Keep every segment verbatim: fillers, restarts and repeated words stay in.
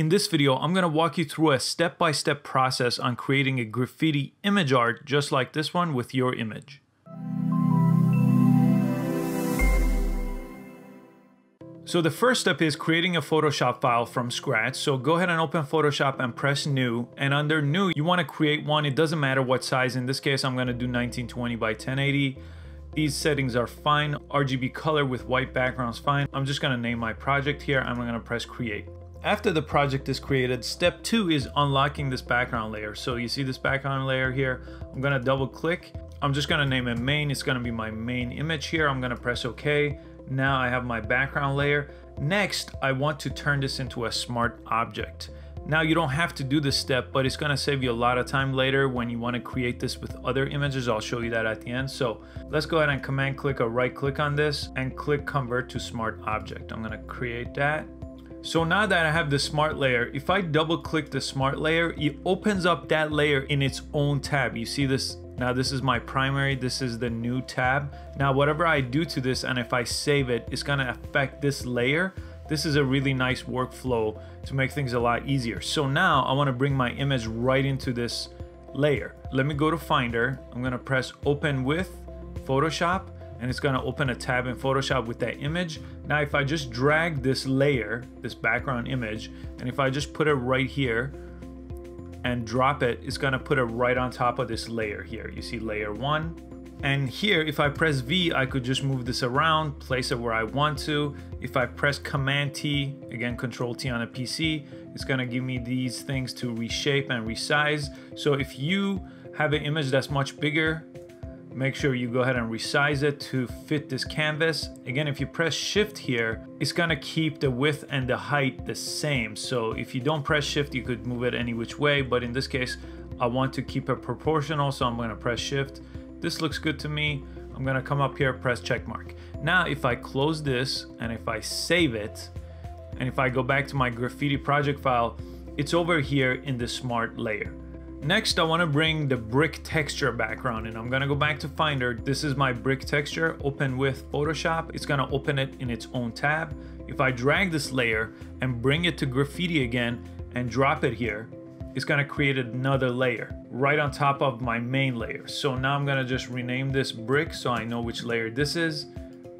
In this video, I'm going to walk you through a step-by-step process on creating a graffiti image art just like this one with your image. So the first step is creating a Photoshop file from scratch. So go ahead and open Photoshop and press new, and under new, you want to create one. It doesn't matter what size. In this case, I'm going to do nineteen twenty by ten eighty. These settings are fine. R G B color with white background is fine. I'm just going to name my project here. I'm going to press create. After the project is created, step two is unlocking this background layer. So you see this background layer here. I'm going to double click. I'm just going to name it main. It's going to be my main image here. I'm going to press OK. Now I have my background layer. Next, I want to turn this into a smart object. Now you don't have to do this step, but it's going to save you a lot of time later when you want to create this with other images. I'll show you that at the end. So let's go ahead and command click or right click on this and click convert to smart object. I'm going to create that. So now that I have the smart layer, if I double click the smart layer, it opens up that layer in its own tab. You see this? Now this is my primary, this is the new tab. Now whatever I do to this and if I save it, it's gonna affect this layer. This is a really nice workflow to make things a lot easier. So now I wanna bring my image right into this layer. Let me go to Finder. I'm gonna press open with Photoshop and it's gonna open a tab in Photoshop with that image. Now if I just drag this layer, this background image, and if I just put it right here, and drop it, it's gonna put it right on top of this layer here. You see layer one. And here, if I press V, I could just move this around, place it where I want to. If I press Command T, again, Control T on a P C, it's gonna give me these things to reshape and resize. So if you have an image that's much bigger, make sure you go ahead and resize it to fit this canvas. Again, if you press shift here, it's gonna keep the width and the height the same. So if you don't press shift, you could move it any which way, but in this case, I want to keep it proportional, so I'm gonna press shift. This looks good to me. I'm gonna come up here, press check mark. Now, if I close this and if I save it, and if I go back to my graffiti project file, it's over here in the smart layer. Next, I want to bring the brick texture background and I'm going to go back to Finder. This is my brick texture, open with Photoshop. It's going to open it in its own tab. If I drag this layer and bring it to graffiti again and drop it here, it's going to create another layer right on top of my main layer. So now I'm going to just rename this brick so I know which layer this is.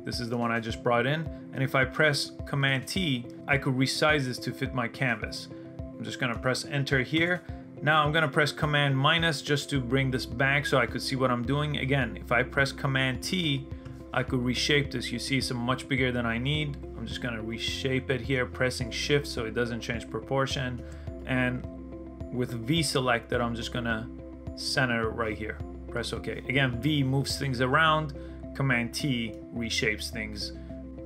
This is the one I just brought in. And if I press Command T, I could resize this to fit my canvas. I'm just going to press enter here. Now I'm gonna press Command minus just to bring this back so I could see what I'm doing. Again, if I press Command T, I could reshape this. You see it's much bigger than I need. I'm just gonna reshape it here, pressing shift so it doesn't change proportion. And with V selected, I'm just gonna center it right here. Press OK. Again, V moves things around, Command T reshapes things.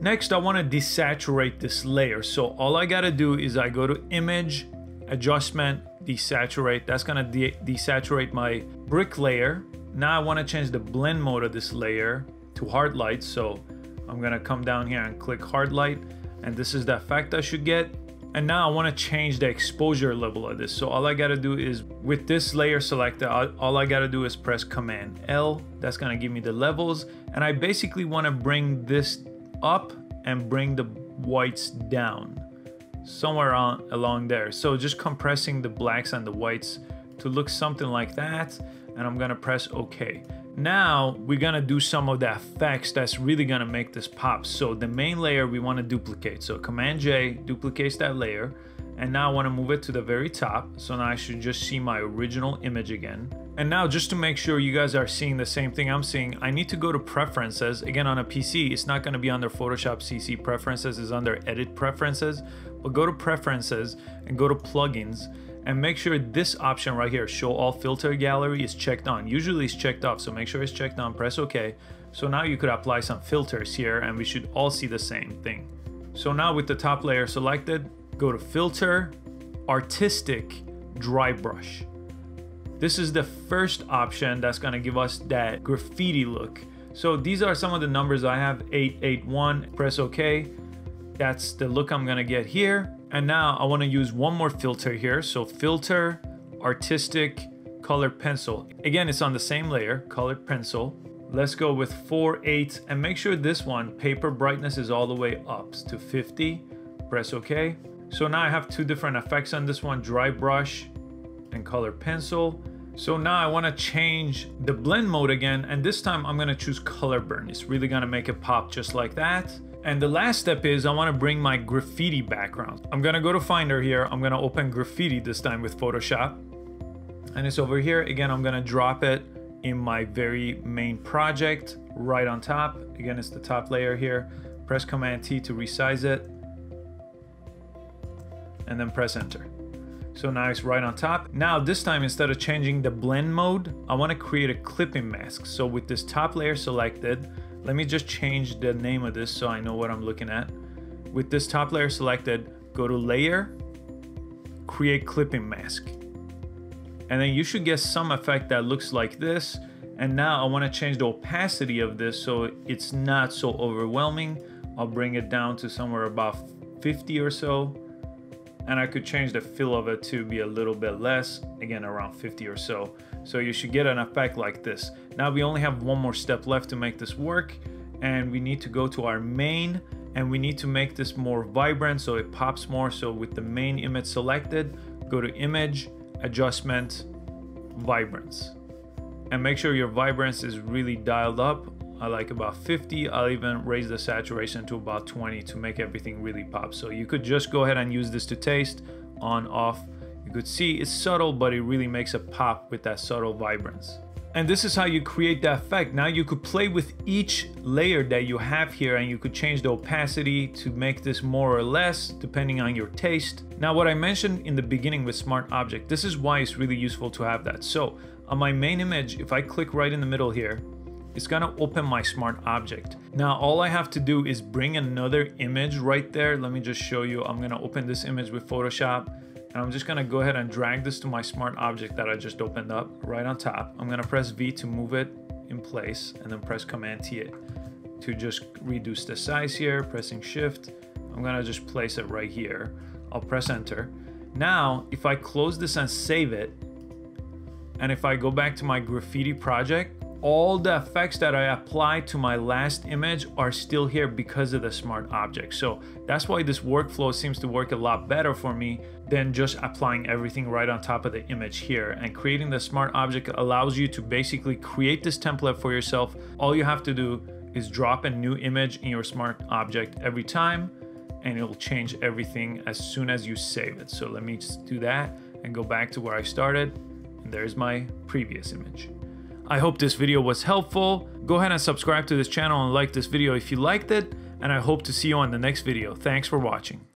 Next, I wanna desaturate this layer. So all I gotta do is I go to Image, Adjustment, Desaturate. That's gonna de desaturate my brick layer. Now I want to change the blend mode of this layer to hard light, so I'm gonna come down here and click hard light, and this is the effect I should get. And now I want to change the exposure level of this, so all I gotta do is with this layer selected, all I gotta do is press Command L. That's gonna give me the levels, and I basically want to bring this up and bring the whites down somewhere on along there. So just compressing the blacks and the whites to look something like that, and I'm gonna press OK. Now we're gonna do some of the effects that's really gonna make this pop. So the main layer we want to duplicate, so Command J duplicates that layer, and now I want to move it to the very top. So now I should just see my original image again. And now just to make sure you guys are seeing the same thing I'm seeing, I need to go to preferences. Again, on a P C, it's not gonna be under Photoshop C C preferences, it's under edit preferences, but go to preferences and go to plugins and make sure this option right here, show all filter gallery, is checked on. Usually it's checked off, so make sure it's checked on, press OK. So now you could apply some filters here and we should all see the same thing. So now with the top layer selected, go to filter, artistic, dry brush. This is the first option that's gonna give us that graffiti look. So these are some of the numbers I have, eight eight one, press OK. That's the look I'm gonna get here. And now I wanna use one more filter here. So filter, artistic, colored pencil. Again, it's on the same layer, colored pencil. Let's go with four eight and make sure this one, paper brightness, is all the way up to fifty. Press OK. So now I have two different effects on this one, dry brush and color pencil. So now I want to change the blend mode again, and this time I'm going to choose color burn. It's really going to make it pop just like that. And the last step is I want to bring my graffiti background. I'm going to go to Finder here. I'm going to open graffiti this time with Photoshop, and it's over here. Again, I'm going to drop it in my very main project right on top. Again, it's the top layer here. Press Command T to resize it, and then press enter. So now it's right on top. Now this time, instead of changing the blend mode, I want to create a clipping mask. So with this top layer selected, let me just change the name of this so I know what I'm looking at. With this top layer selected, go to layer, create clipping mask. And then you should get some effect that looks like this. And now I want to change the opacity of this so it's not so overwhelming. I'll bring it down to somewhere about fifty or so. And I could change the feel of it to be a little bit less, again, around fifty or so. So you should get an effect like this. Now we only have one more step left to make this work, and we need to go to our main, and we need to make this more vibrant so it pops more. So with the main image selected, go to image, adjustment, vibrance, and make sure your vibrance is really dialed up. I like about fifty. I'll even raise the saturation to about twenty to make everything really pop. So you could just go ahead and use this to taste, on, off. You could see it's subtle, but it really makes it pop with that subtle vibrance. And this is how you create the effect. Now you could play with each layer that you have here, and you could change the opacity to make this more or less depending on your taste. Now what I mentioned in the beginning with Smart Object, this is why it's really useful to have that. So on my main image, if I click right in the middle here, it's gonna open my smart object. Now, all I have to do is bring another image right there. Let me just show you. I'm gonna open this image with Photoshop, and I'm just gonna go ahead and drag this to my smart object that I just opened up right on top. I'm gonna press V to move it in place, and then press Command T to just reduce the size here, pressing Shift. I'm gonna just place it right here. I'll press Enter. Now, if I close this and save it, and if I go back to my graffiti project, all the effects that I applied to my last image are still here because of the smart object. So that's why this workflow seems to work a lot better for me than just applying everything right on top of the image here. And creating the smart object allows you to basically create this template for yourself. All you have to do is drop a new image in your smart object every time, and it'll change everything as soon as you save it. So let me just do that and go back to where I started. And there's my previous image. I hope this video was helpful. Go ahead and subscribe to this channel and like this video if you liked it, and I hope to see you on the next video. Thanks for watching.